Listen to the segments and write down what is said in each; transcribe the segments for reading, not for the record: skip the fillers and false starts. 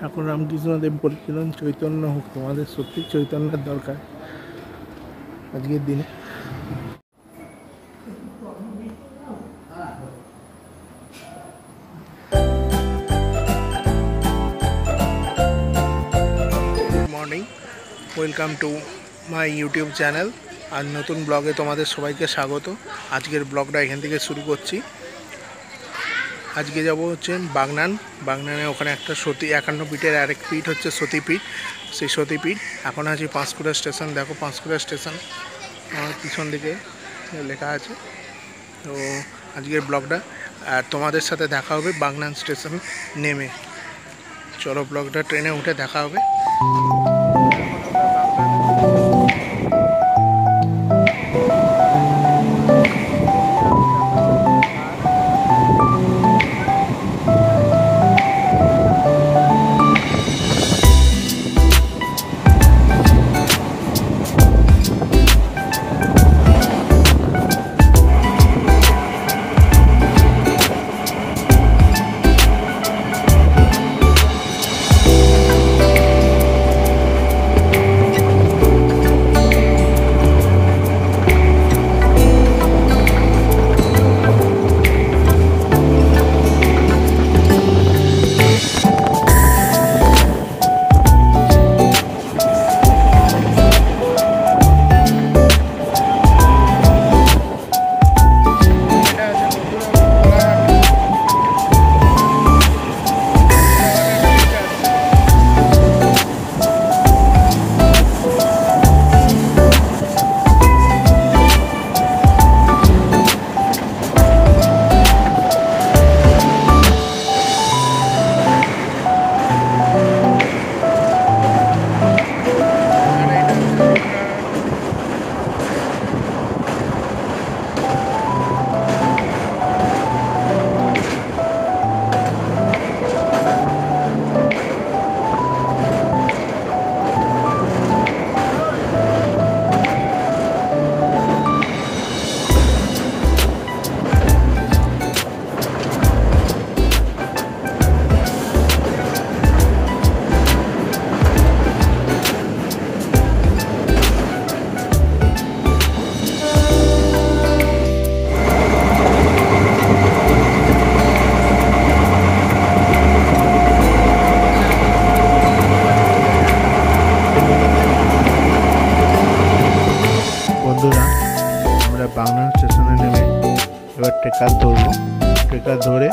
ঠাকুর রামকৃষ্ণদেব বলছিলেন চৈতন্য হোক, তোমাদের সত্যি চৈতন্যের দরকার আজকের দিনে। Morning, welcome to my YouTube channel. আর নতুন ব্লগে তোমাদের সবাইকে স্বাগত। আজকের ব্লগটা এখান থেকে শুরু করছি। আজকে যাব হচ্ছে বাগনান। বাগনানে ওখানে একটা সতী 51 পীঠের আরেক পীঠ হচ্ছে সতীপীঠ। সেই সতীপীঠ এখন আছে পাঁশকুড়া স্টেশন। দেখো পাঁশকুড়া স্টেশন আমার পিছন দিকে লেখা আছে। তো আজকের ব্লগটা আর তোমাদের সাথে দেখা হবে বাগনান স্টেশন নেমে। চলো ব্লগটা ট্রেনে উঠে দেখা হবে। বাগনান স্টেশনে নেমে এবার ট্রেকার ধরব। ট্রেকার ধরে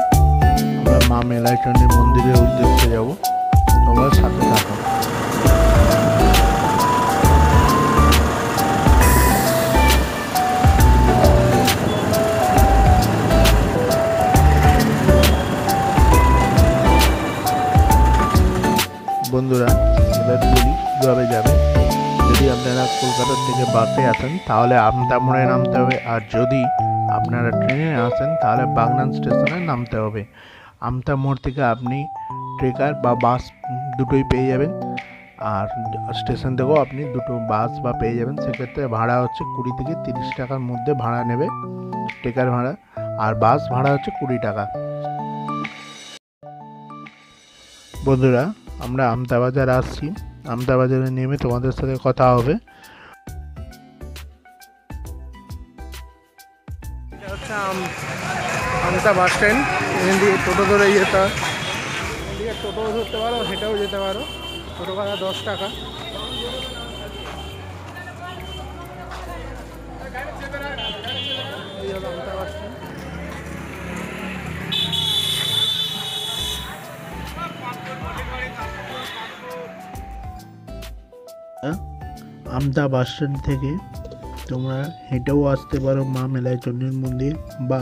আমরা মা মেলাইচন্ডী মন্দিরের উদ্দেশ্যে যাব। তোমরা সাথে থাকো। বন্ধুরা, এবার বলি কীভাবে যাবে। যদি আপনারা কলকাতা থেকে বাসে আসেন তাহলে আমতা মোড়ে নামতে হবে, আর যদি আপনারা ট্রেনে আসেন তাহলে বাগনান স্টেশনে নামতে হবে। আমতা মোড় থেকে আপনি ট্রেকার বা বাস দুটোই পেয়ে যাবেন, আর স্টেশন থেকেও আপনি দুটো বাস বা পেয়ে যাবেন। সেক্ষেত্রে ভাড়া হচ্ছে 20 থেকে 30 টাকার মধ্যে ভাড়া নেবে ট্রেকার ভাড়া, আর বাস ভাড়া হচ্ছে 20 টাকা। বন্ধুরা, আমরা আমতা বাজার আসছি। আমতা বাজারে নেমে তোমাদের সাথে কথা হবে। এটা হচ্ছে আমতা বাস স্ট্যান্ড। এখান দিয়ে টোটো ধরে যেতে হয়, টোটো ধরতে পারো, হেঁটেও যেতে পারো। টোটো ভাড়া 10 টাকা। আমতা বাস স্ট্যান্ড আমতা বাস স্ট্যান্ড থেকে তোমরা হেঁটেও আসতে পারো মা মেলাইচন্ডীর মন্দির, বা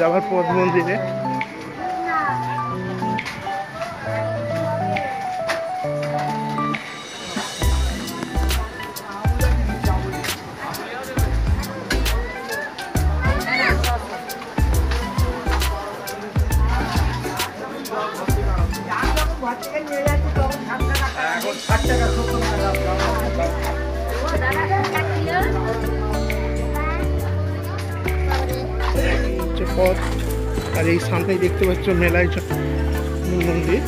যাওয়ার পথ মন্দিরে পথ। আর এই সামনেই দেখতে পাচ্ছ মেলায় মন্দির।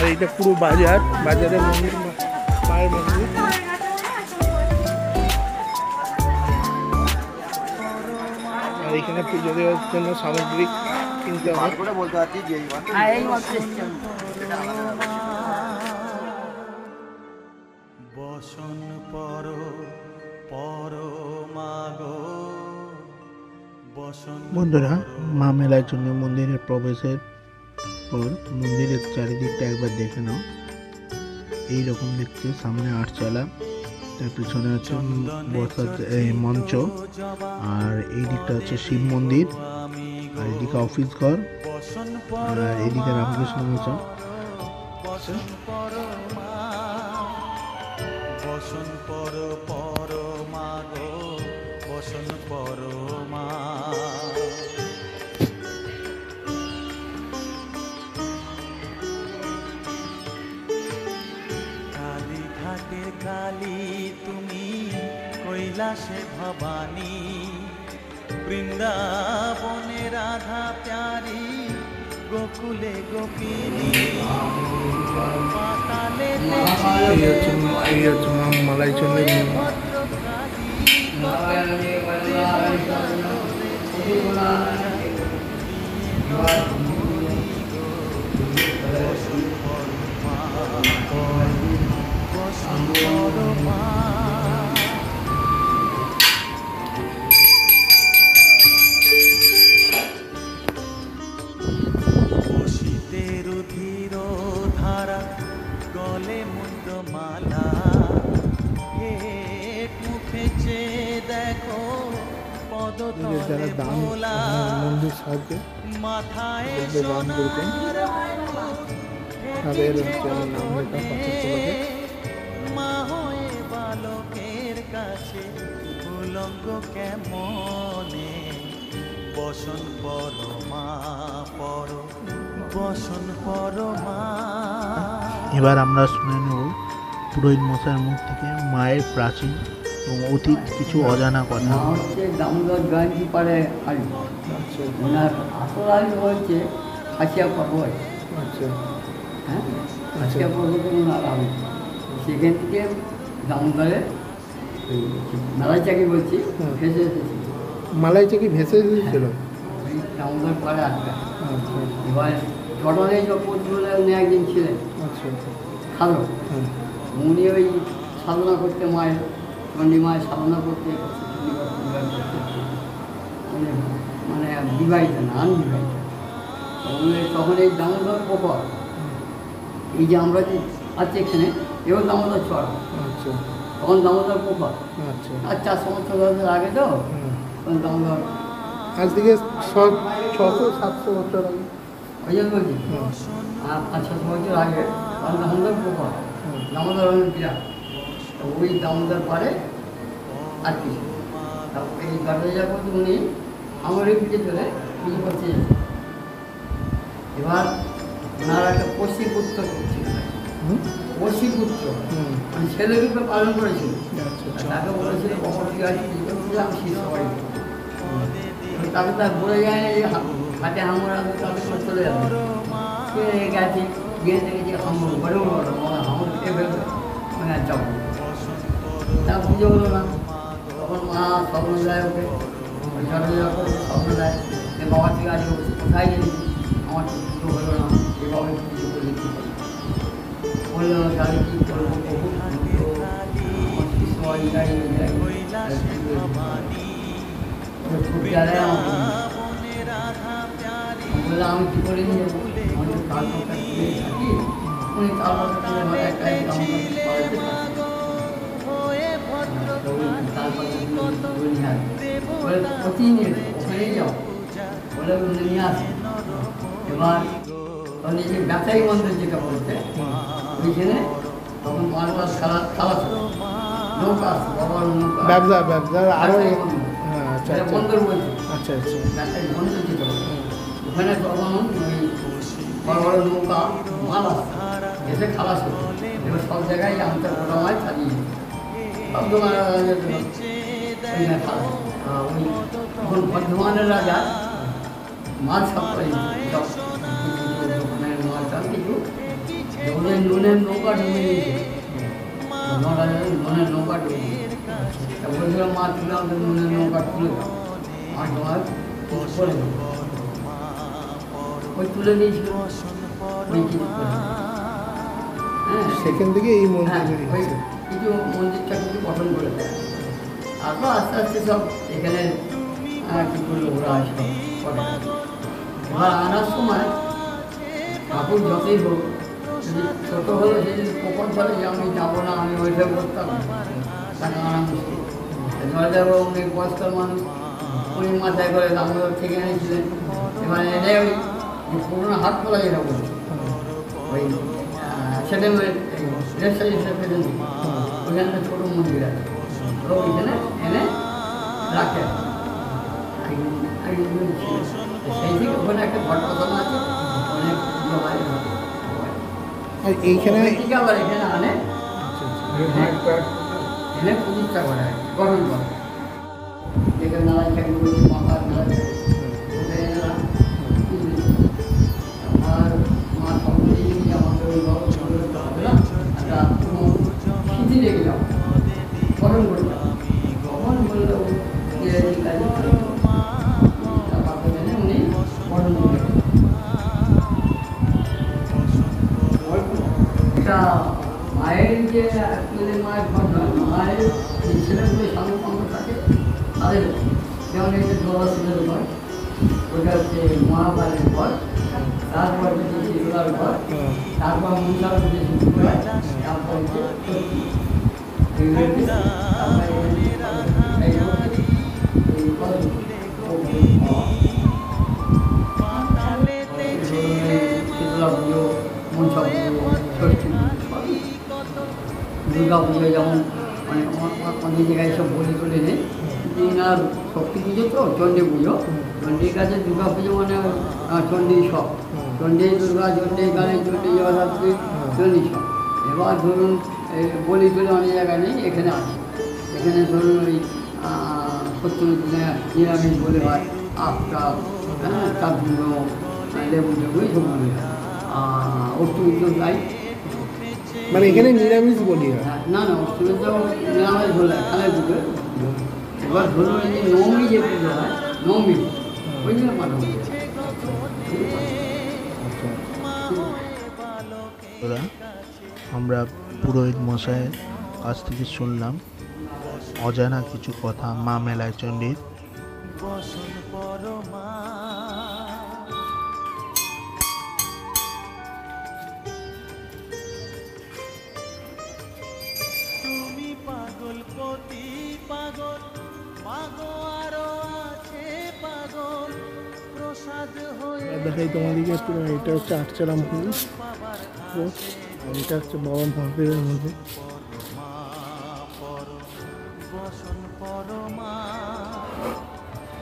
আর এইটা পুরো বাজার, বাজারের মন্দির, মায়ের মন্দির। আর এখানে পুজো দেওয়ার জন্য সামগ্রিক কিনতে হয়। বসন পর পর মাগো। বন্ধুরা, মা মেলার জন্য মন্দিরের প্রবেশের পর মন্দিরের চারিদিকটা একবার দেখে নাও। এইরকম দেখতে সামনে আটচালা, তার পিছনে আছে বসার মঞ্চ, আর এই দিকটা হচ্ছে শিব মন্দির, আর এদিকে অফিস ঘর, আর এদিকে রামকৃষ্ণ মঞ্চ। বসন পর পর মাগো, বসন পর মা। কালী ঘাটে কালী তুমি, কৈলাসে ভবানী, বৃন্দাবনে রাধা প্যারি, গোকুলে গোপিনী। মালাই চলে যারা দাম মন্দির সাহায্যে দান করতেন তাদের নাম লেখা পাথর তোলাকে বালকের কাছে উলঙ্গ কেমনে। বসন পরমা পর, বসন পরমা। এবার আমরা শুনে নেব পুরোহিত মশাইয়ের মুখ থেকে মায়ের প্রাচীন এবং অতীত কিছু অজানা কথা। হচ্ছে দামোদর জয়ন্তী পারে ওনার আসল আয়ু হচ্ছে খাসিয়া পর্বত। হ্যাঁ, খাসিয়া পর্বতে ওনার আয়ু। সেখান থেকে দামোদরে মালাইচাকি বলছি ভেসে এসেছিল, মালাইচাকি ভেসে এসেছিল দামোদর পারে আসবে। এবার ঘটনে জপতগুলো উনি একদিন ছিলেন সাধক, উনি ওই সাধনা করতে মায়ের চন্ডিমায় সাধনা করতে মানে বিবাহিত না আনবিবাহিত। তখন এই দামোদর প্রপার, এই যে আমরা যে আছি এখানে এও দামোদর ছড়া, তখন দামোদর প্রপার। আর 400 বছর আগে তো তখন দামোদর, আজ থেকে 600-700 বছর আগে, ওই জন্য বলছি 500-600 বছর আগে তখন দামোদর প্রপার। দামোদর অনেক বিরাট, ওই দামোদর পারে আর কি এই দরজা করতে উনি আমারই পিঠে চলে পুজো করতে। এবার ওনারা একটা পশিপুত্র করছিল, পশিপুত্র আমি ছেলে রূপে পালন করেছিল। তাকে বলেছিল তাকে তার বলে যায় হাতে হামরা তাদের চলে যাবে, সে গেছে গিয়ে দেখেছি হামর বড় বড় হামর খেয়ে ফেলবে মানে যাবো। তা পুজো হলো না, তখন মা স্বপ্ন যায় ওকে স্বপ্ন যায় যে বাবা থেকে আজ কোথায় গেলি, আমার পুজো হলো না, এভাবে পুজো করে কী বললো তাহলে কী করবো বললো আমি কী করে নিয়ে আমাদের কাল থাকি। উনি কাল একটা ব্যথাই মন্দির যেটা বলতে ওইখানে তখন বারবার সারা নৌকা বাবার বন্দর বলছে। আচ্ছা আচ্ছা, ব্যথাই বন্দর যেটা ওখানে তখন ওই বড় বড় নৌকা মাল আসতো, এসে খালাস হতো। सब जगह आमता गोदामाय चालिए सब बर्धमान राजा माल सब लोन लोन नौका डूबे लोन नौका डूबे माँ तुला लोन नौका तुले माँ तुम्हारे সেখান থেকে এই মন্দিরটা কিন্তু গঠন করে দেয়। আরও আস্তে আস্তে সব এখানে কি করলো ওরা আসবে ওরা আনার সময় ঠাকুর যতই হোক যদি ছোট হলো যদি কখন বলে যে আমি যাবো না আমি ওইটা করতাম তাকে আনা মুশকিল ধরা যাবো অনেক বয়স্কর মানুষ উনি মাথায় করে আমরা থেকে এনেছিলেন এবার এটাই পুরোনো হাত খোলা যেটা বলি ওই ছেলে মেয়ের রেস্টার হিসেবে ওইখানে ছোটো মন্দির আছে তো ওইখানে এনে রাখে সেই থেকে ওখানে একটা ঘটনা আছে অনেক এইখানে আবার এখানে আনে এনে প্রতিষ্ঠা করে গঠন করে যেখানে নারায় ঠাকুর মায়ের যে মায়ের ঘর নয় মায়ের যে ছেলেগুলো স্বামী সম্পর্ক থাকে তাদের যেমন একটা দোলা ছেলের ঘর ওটা হচ্ছে মহাভারের ঘর তারপর হচ্ছে শিশুলার ঘর তারপর মুসার হচ্ছে শিশুরা তারপর শীতলা পুজো মনসা পুজো দুর্গা পুজো যেমন মানে অনেক জায়গায় সব বলে চলে নেই আর শক্তি পুজো তো চণ্ডী পুজো চণ্ডীর কাছে দুর্গা পুজো মানে চণ্ডী সব চণ্ডী দুর্গা চণ্ডী কালী চণ্ডী জগদ্ধাত্রী চণ্ডী সব এবার ধরুন বলি চলে অনেক জায়গায় নেই এখানে আছে এখানে ধরুন ওই প্রত্যেক নিরামিষ বলে হয় আফটা হ্যাঁ তার দুর্গ লেবু লেবু সব বলে অষ্টমীর গাই মানে এখানে নিরামিষ বলি হয় না না অষ্টমীর তো নিরামিষ বলে খালের পুজো এবার ধরুন এই যে নবমী যে পুজো হয় নবমী ওই জন্য পালন করে আমরা পুরোহিত মশাইয়ের কাছ থেকে শুনলাম অজানা কিছু কথা মা মেলায় চণ্ডীর। দেখাই তোমাদেরকে এটা হচ্ছে আটচালা মন্দির এটা হচ্ছে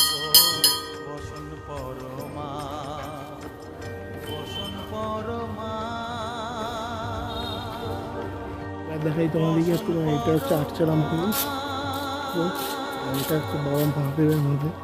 বাবা মহাদেবের মন্দির দেখাই তোমাদেরকে এটা হচ্ছে আটচালা মন্দির এটা হচ্ছে বাবা মহাদেবের মন্দির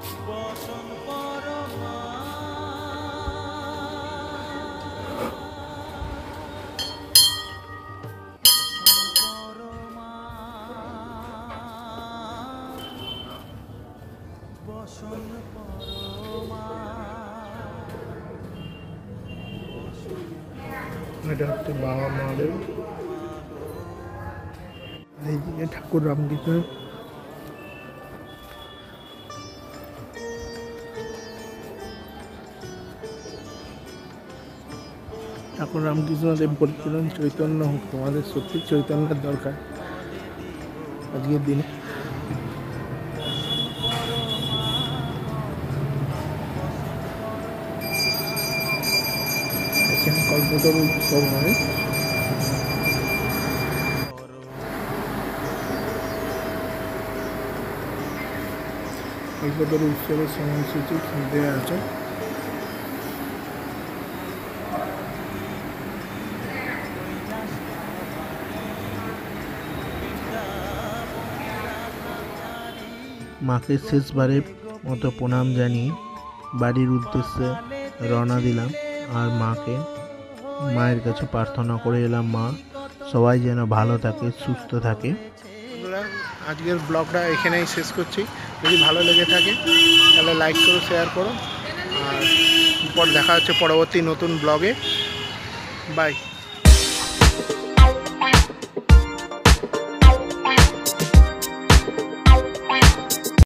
বাবা মহাদেব এইদিকে ঠাকুর রামকৃষ্ণ ঠাকুর রামকৃষ্ণদেব বলছিলেন চৈতন্য হোক তোমাদের সত্যি চৈতন্যের দরকার আজকের দিনে কল্পতরু উৎসব হয় কল্পতরু উৎসবের সময়সূচি দেওয়া আছে। মাকে শেষবারের মতো প্রণাম জানিয়ে বাড়ির উদ্দেশ্যে রওনা দিলাম। আর মায়ের কাছে প্রার্থনা করে এলাম, মা সবাই যেন ভালো থাকে, সুস্থ থাকে। বন্ধুরা, আজকের ব্লগটা এখানেই শেষ করছি। যদি ভালো লেগে থাকে তাহলে লাইক করো, শেয়ার করো, আর দেখা হচ্ছে পরবর্তী নতুন ব্লগে। বাই।